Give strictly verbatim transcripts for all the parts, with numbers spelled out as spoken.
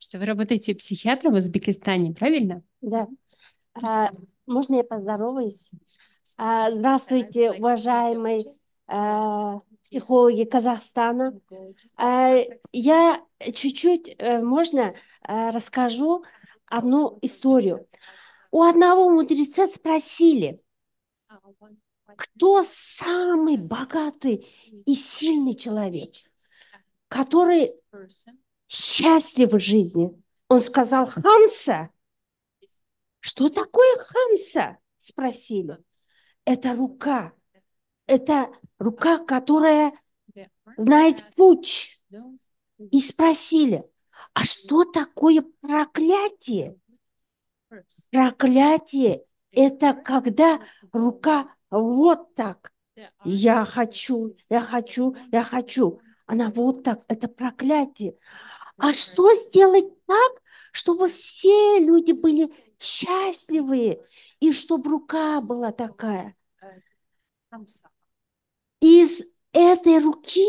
что вы работаете психиатром в Узбекистане, правильно? Да. А, можно я поздороваюсь? А, здравствуйте, уважаемые а, психологи Казахстана. А, я чуть-чуть, можно, расскажу одну историю. У одного мудреца спросили, кто самый богатый и сильный человек, который счастлив в жизни? Он сказал: Хамса. Что такое Хамса? Спросили. Это рука. Это рука, которая знает путь. И спросили, а что такое проклятие? Проклятие – это когда рука вот так. Я хочу, я хочу, я хочу. Она вот так. Это проклятие. А что сделать так, чтобы все люди были счастливые и чтобы рука была такая? Из этой руки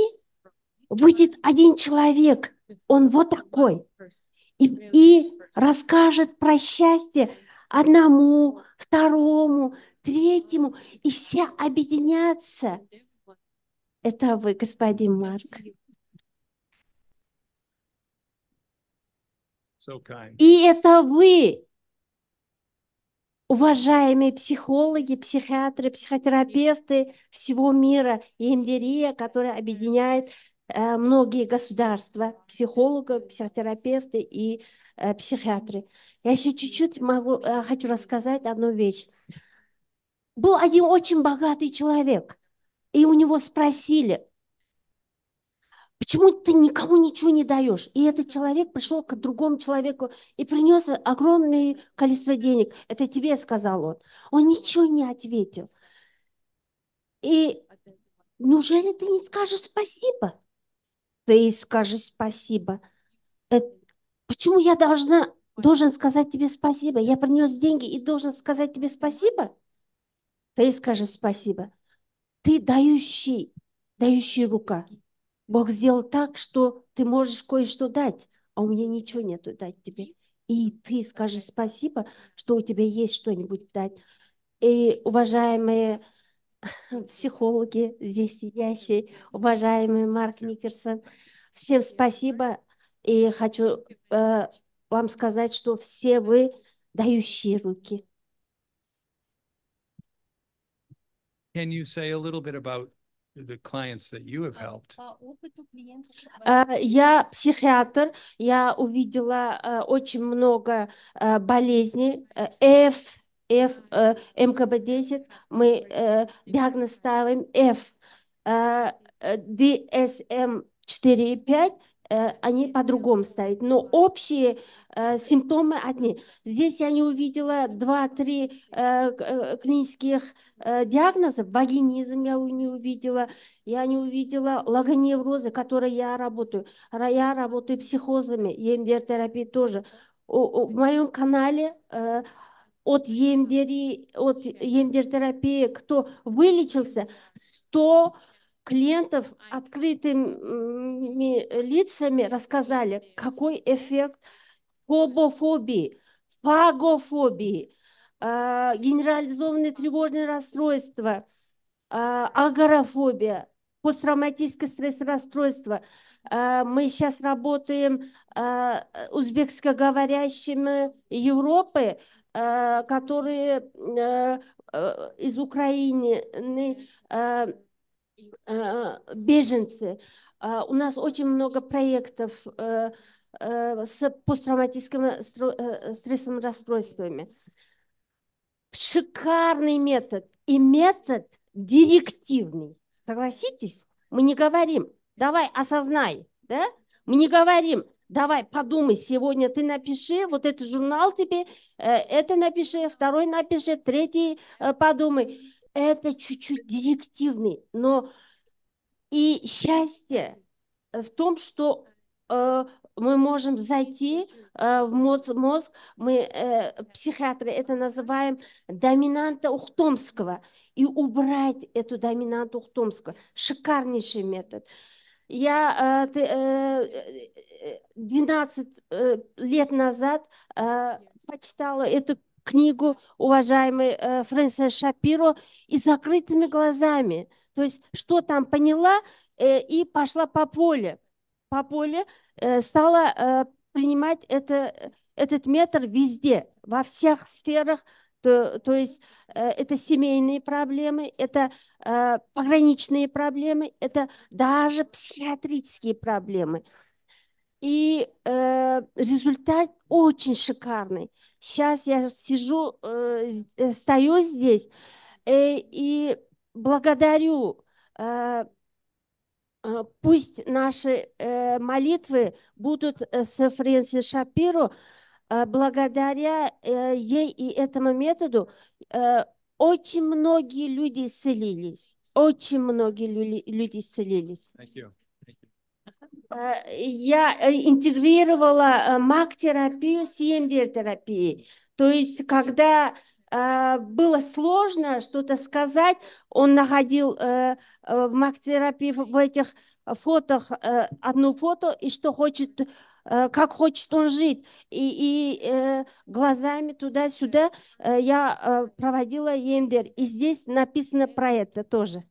выйдет один человек. Он вот такой. И, и расскажет про счастье одному, второму, третьему, и все объединятся. Это вы, господин Марк. И это вы, уважаемые психологи, психиатры, психотерапевты всего мира, ЕМДР, которая объединяет многие государства, психологов, психотерапевты и э, психиатры. Я еще чуть-чуть э, хочу рассказать одну вещь. Был один очень богатый человек, и у него спросили, почему ты никому ничего не даешь? И этот человек пришел к другому человеку и принес огромное количество денег. Это тебе, сказал он. Он ничего не ответил. И неужели ты не скажешь спасибо? Ты скажешь спасибо. Это... Почему я должна, должен сказать тебе спасибо? Я принес деньги и должен сказать тебе спасибо? Ты скажешь спасибо. Ты дающий, дающий рука. Бог сделал так, что ты можешь кое-что дать, а у меня ничего нету дать тебе. И ты скажешь спасибо, что у тебя есть что-нибудь дать. И, уважаемые психологи, здесь сидящие, уважаемый Марк Никерсон, всем спасибо. И хочу э, вам сказать, что все вы дающие руки. Я психиатр, я увидела э, очень много э, болезней, э, F, F, э, эм ка бэ десять, мы э, диагноз ставим F, э, дэ эс эм четыре и пять, э, они по-другому ставят, но общие э, симптомы одни. Здесь я не увидела два-три э, клинических э, диагноза, вагинизм я не увидела, я не увидела лагоневрозы, которые я работаю, я работаю психозами, ЕМДР-терапией тоже. О, о, в моем канале э, От ЕМДР-терапии, кто вылечился, сто клиентов открытыми лицами рассказали, какой эффект фобофобии, пагофобии, э, генерализованные тревожные расстройства, э, агорафобия, посттравматическое стресс-расстройство. Э, мы сейчас работаем э, узбекскоговорящими Европы, которые э, э, из Украины, э, э, беженцы. Э, у нас очень много проектов э, э, с посттравматическим стрессовым расстройствами. Шикарный метод и метод директивный. Согласитесь? Мы не говорим, давай осознай, да? Мы не говорим, давай, подумай, сегодня ты напиши, вот этот журнал тебе, это напиши, второй напиши, третий подумай. Это чуть-чуть директивный, но и счастье в том, что э, мы можем зайти э, в мозг, мы, э, психиатры, это называем доминанта Ухтомского, и убрать эту доминанту Ухтомского. Шикарнейший метод. Я двенадцать лет назад почитала эту книгу, уважаемый Фрэнсис Шапиро, и закрытыми глазами. То есть, что там поняла, и пошла по полю. По полю стала принимать это, этот метр везде, во всех сферах. То, то есть э, это семейные проблемы, это э, пограничные проблемы, это даже психиатрические проблемы. И э, результат очень шикарный. Сейчас я сижу, э, стою здесь э, и благодарю. Э, пусть наши э, молитвы будут с Фрэнсис Шапиро. Благодаря ей и этому методу очень многие люди исцелились. Очень многие люди исцелились. Thank you. Thank you. Я интегрировала МАК-терапию с Е М Д Р-терапией. То есть, когда было сложно что-то сказать, он находил в МАК-терапии в этих фотах одну фото, и что хочет... как хочет он жить. И, и э, глазами туда-сюда э, я э, проводила Е М Д Р. И здесь написано про это тоже.